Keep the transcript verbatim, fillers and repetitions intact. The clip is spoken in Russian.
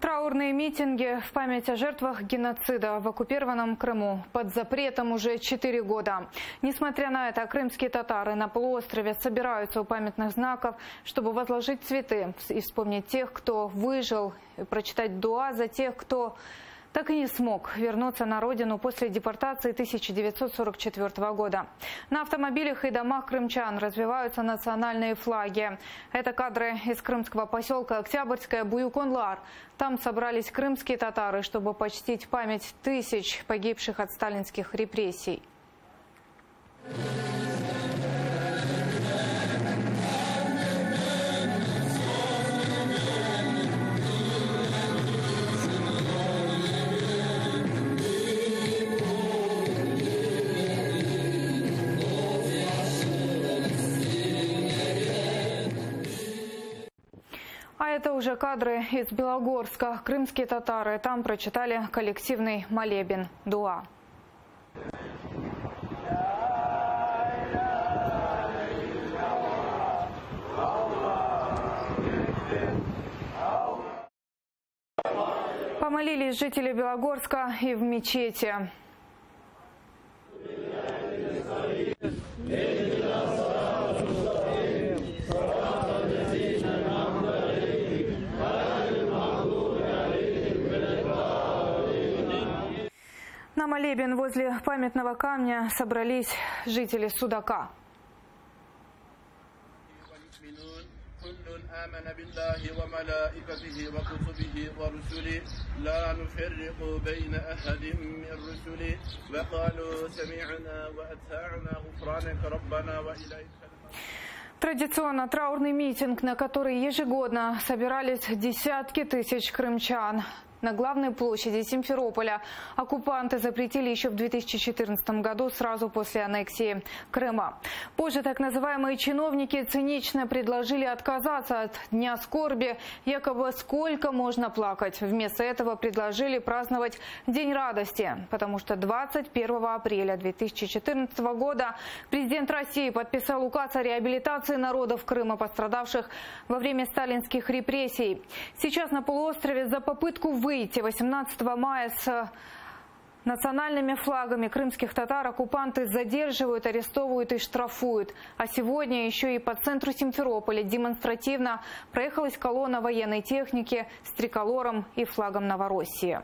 Траурные митинги в память о жертвах геноцида в оккупированном Крыму под запретом уже четыре года. Несмотря на это, крымские татары на полуострове собираются у памятных знаков, чтобы возложить цветы и вспомнить тех, кто выжил, и прочитать дуа за тех, кто так и не смог вернуться на родину после депортации тысяча девятьсот сорок четвёртого года. На автомобилях и домах крымчан развиваются национальные флаги. Это кадры из крымского поселка Октябрьская Буюкон-Лар. Там собрались крымские татары, чтобы почтить память тысяч погибших от сталинских репрессий. А это уже кадры из Белогорска. Крымские татары там прочитали коллективный молебен «Дуа». Помолились жители Белогорска и в мечети. На молебен возле памятного камня собрались жители Судака. Традиционно траурный митинг, на который ежегодно собирались десятки тысяч крымчан. На главной площади Симферополя оккупанты запретили еще в две тысячи четырнадцатом году, сразу после аннексии Крыма. Позже так называемые чиновники цинично предложили отказаться от Дня скорби, якобы сколько можно плакать. Вместо этого предложили праздновать День радости, потому что двадцать первого апреля две тысячи четырнадцатого года президент России подписал указ о реабилитации народов Крыма, пострадавших во время сталинских репрессий. Сейчас на полуострове за попытку выжить выйти восемнадцатого мая с национальными флагами крымских татар оккупанты задерживают, арестовывают и штрафуют. А сегодня еще и по центру Симферополя демонстративно проехалась колонна военной техники с триколором и флагом Новороссии.